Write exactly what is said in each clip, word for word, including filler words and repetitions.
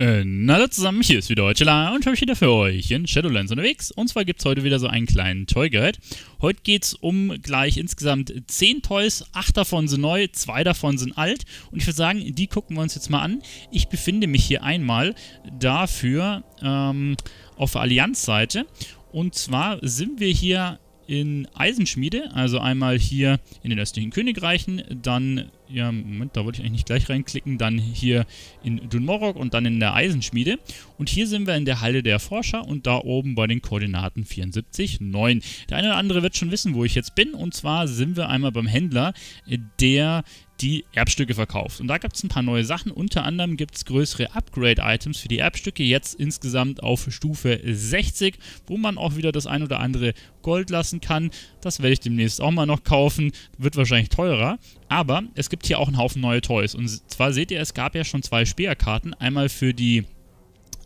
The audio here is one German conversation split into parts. Ähm, hallo zusammen, hier ist wieder Heuchela und ich habe mich wieder für euch in Shadowlands unterwegs. Und zwar gibt es heute wieder so einen kleinen Toy-Guide. Heute geht es um gleich insgesamt zehn Toys, acht davon sind neu, zwei davon sind alt. Und ich würde sagen, die gucken wir uns jetzt mal an. Ich befinde mich hier einmal dafür ähm, auf der Allianz-Seite. Und zwar sind wir hier in Eisenschmiede, also einmal hier in den östlichen Königreichen, dann, ja, Moment, da wollte ich eigentlich nicht gleich reinklicken, dann hier in Dun Morogh und dann in der Eisenschmiede. Und hier sind wir in der Halle der Forscher und da oben bei den Koordinaten vierundsiebzig, neun. Der eine oder andere wird schon wissen, wo ich jetzt bin, und zwar sind wir einmal beim Händler, der die Erbstücke verkauft. Und da gibt es ein paar neue Sachen. Unter anderem gibt es größere Upgrade-Items für die Erbstücke, jetzt insgesamt auf Stufe sechzig, wo man auch wieder das ein oder andere Gold lassen kann. Das werde ich demnächst auch mal noch kaufen. Wird wahrscheinlich teurer. Aber es gibt hier auch einen Haufen neue Toys. Und zwar seht ihr, es gab ja schon zwei Späherkarten. Einmal für die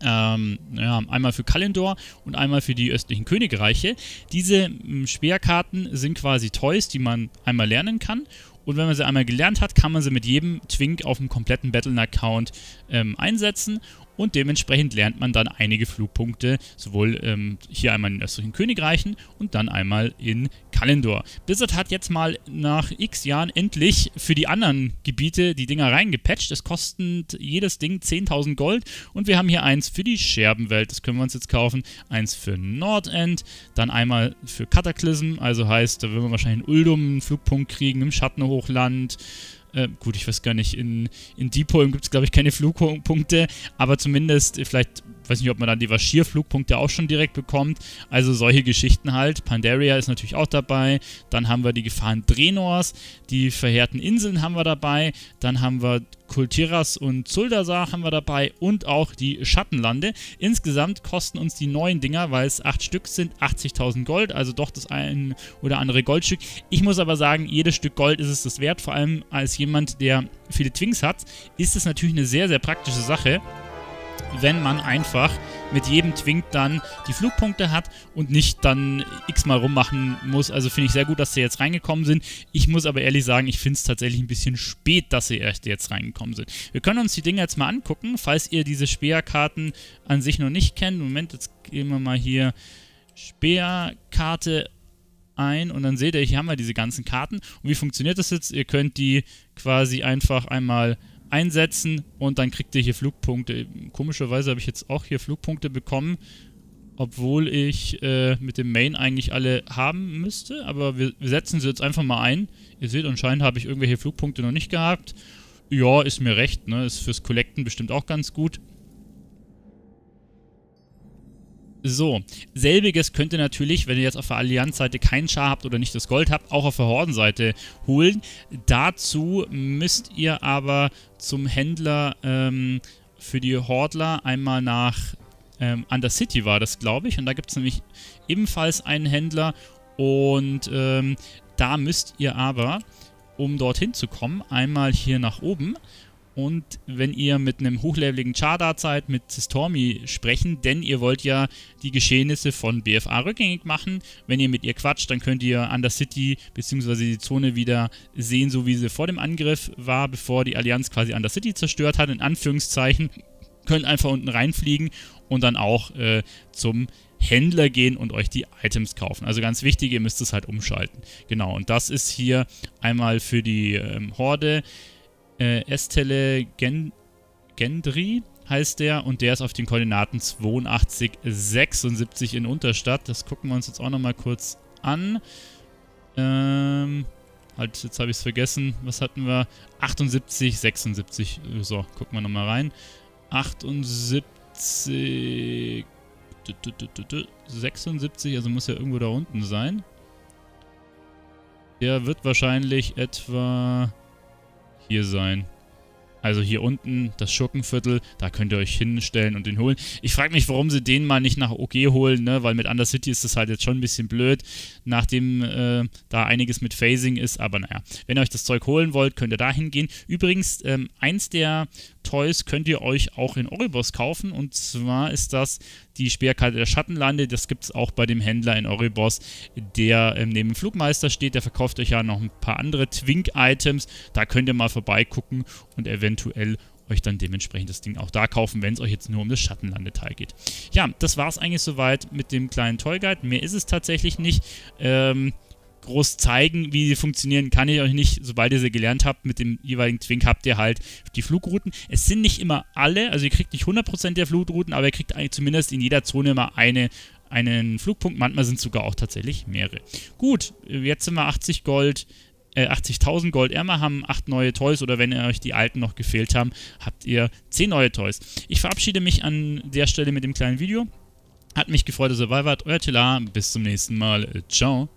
Ähm, ja, einmal für Kalendor und einmal für die östlichen Königreiche. Diese Speerkarten sind quasi Toys, die man einmal lernen kann. Und wenn man sie einmal gelernt hat, kann man sie mit jedem Twink auf dem kompletten Battlen-Account ähm, einsetzen. Und dementsprechend lernt man dann einige Flugpunkte, sowohl ähm, hier einmal in den östlichen Königreichen und dann einmal in Kalendor. Blizzard hat jetzt mal nach x Jahren endlich für die anderen Gebiete die Dinger reingepatcht. Es kostet jedes Ding zehntausend Gold und wir haben hier eins für die Scherbenwelt, das können wir uns jetzt kaufen, eins für Nordend, dann einmal für Kataklysmus, also heißt, da würden wir wahrscheinlich in Uldum einen Flugpunkt kriegen, im Schattenhochland. Äh, gut, ich weiß gar nicht, in, in Deepholm gibt es, glaube ich, keine Flugpunkte, aber zumindest, vielleicht, weiß nicht, ob man dann die Vaschir-Flugpunkte auch schon direkt bekommt, also solche Geschichten halt. Pandaria ist natürlich auch dabei, dann haben wir die Gefahren Draenors, die Verheerten Inseln haben wir dabei, dann haben wir Kultiras und Zuldazar haben wir dabei und auch die Schattenlande. Insgesamt kosten uns die neuen Dinger, weil es acht Stück sind, achtzigtausend Gold, also doch das ein oder andere Goldstück. Ich muss aber sagen, jedes Stück Gold ist es das wert, vor allem als jemand, der viele Twinks hat, ist es natürlich eine sehr, sehr praktische Sache, wenn man einfach mit jedem Twink dann die Flugpunkte hat und nicht dann x-mal rummachen muss. Also finde ich sehr gut, dass sie jetzt reingekommen sind. Ich muss aber ehrlich sagen, ich finde es tatsächlich ein bisschen spät, dass sie erst jetzt reingekommen sind. Wir können uns die Dinge jetzt mal angucken, falls ihr diese Speerkarten an sich noch nicht kennt. Moment, jetzt gehen wir mal hier Speerkarte ein und dann seht ihr, hier haben wir diese ganzen Karten. Und wie funktioniert das jetzt? Ihr könnt die quasi einfach einmal einsetzen und dann kriegt ihr hier Flugpunkte. Komischerweise habe ich jetzt auch hier Flugpunkte bekommen, obwohl ich äh, mit dem Main eigentlich alle haben müsste, aber wir, wir setzen sie jetzt einfach mal ein. Ihr seht, anscheinend habe ich irgendwelche Flugpunkte noch nicht gehabt. Ja, ist mir recht, ne? Ist fürs Collecten bestimmt auch ganz gut. So, selbiges könnt ihr natürlich, wenn ihr jetzt auf der Allianz-Seite keinen Char habt oder nicht das Gold habt, auch auf der Horden-Seite holen. Dazu müsst ihr aber zum Händler ähm, für die Hordler einmal nach ähm, Undercity war das, glaube ich. Und da gibt es nämlich ebenfalls einen Händler und ähm, da müsst ihr aber, um dorthin zu kommen, einmal hier nach oben. Und wenn ihr mit einem hochleveligen Char da seid, mit Sistormi sprechen, denn ihr wollt ja die Geschehnisse von B F A rückgängig machen. Wenn ihr mit ihr quatscht, dann könnt ihr Undercity bzw. die Zone wieder sehen, so wie sie vor dem Angriff war, bevor die Allianz quasi Undercity zerstört hat, in Anführungszeichen. Könnt einfach unten reinfliegen und dann auch äh, zum Händler gehen und euch die Items kaufen. Also ganz wichtig, ihr müsst es halt umschalten. Genau, und das ist hier einmal für die ähm, Horde. Äh, Estelle Gendry heißt der und der ist auf den Koordinaten zweiundachtzig, sechsundsiebzig in Unterstadt. Das gucken wir uns jetzt auch nochmal kurz an. Ähm, halt, jetzt habe ich es vergessen. Was hatten wir? achtundsiebzig, sechsundsiebzig. So, gucken wir nochmal rein. achtundsiebzig, sechsundsiebzig, also muss ja irgendwo da unten sein. Der wird wahrscheinlich etwa hier sein. Also hier unten, das Schurkenviertel, da könnt ihr euch hinstellen und den holen. Ich frage mich, warum sie den mal nicht nach O G holen, ne? Weil mit Undercity ist das halt jetzt schon ein bisschen blöd, nachdem äh, da einiges mit Phasing ist, aber naja. Wenn ihr euch das Zeug holen wollt, könnt ihr da hingehen. Übrigens, ähm, eins der Toys könnt ihr euch auch in Oribos kaufen und zwar ist das die Speerkarte der Schattenlande, das gibt es auch bei dem Händler in Oribos, der ähm, neben dem Flugmeister steht, der verkauft euch ja noch ein paar andere Twink-Items, da könnt ihr mal vorbeigucken und eventuell euch dann dementsprechend das Ding auch da kaufen, wenn es euch jetzt nur um das Schattenlandeteil geht. Ja, das war es eigentlich soweit mit dem kleinen Toy Guide. Mehr ist es tatsächlich nicht. Ähm, groß zeigen, wie sie funktionieren, kann ich euch nicht. Sobald ihr sie gelernt habt, mit dem jeweiligen Twink habt ihr halt die Flugrouten. Es sind nicht immer alle, also ihr kriegt nicht hundert Prozent der Flugrouten, aber ihr kriegt eigentlich zumindest in jeder Zone immer eine, einen Flugpunkt. Manchmal sind es sogar auch tatsächlich mehrere. Gut, jetzt sind wir achtzig Gold. achtzigtausend Gold ärmer, haben acht neue Toys, oder wenn euch die alten noch gefehlt haben, habt ihr zehn neue Toys. Ich verabschiede mich an der Stelle mit dem kleinen Video. Hat mich gefreut, dass ihr dabei wart. Euer Telar, bis zum nächsten Mal. Ciao.